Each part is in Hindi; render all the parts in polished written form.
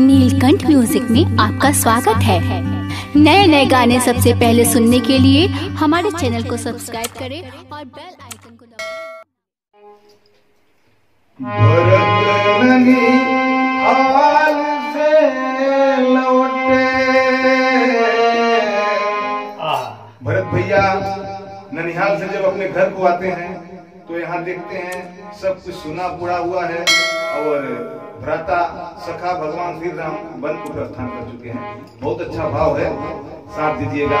नीलकंठ म्यूजिक में आपका स्वागत है। नए नए गाने सबसे पहले सुनने के लिए हमारे चैनल को सब्सक्राइब करें और बेल आइकन को दबाएं। भरत भैया ननिहाल से जब अपने घर को आते हैं तो यहाँ देखते हैं सब कुछ सुना पूरा हुआ है और भ्राता सखा भगवान श्री राम वन को प्रस्थान कर चुके हैं। बहुत अच्छा भाव है, साथ दीजिएगा।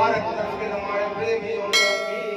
मुबारक तस्वीर हमारे प्रेमी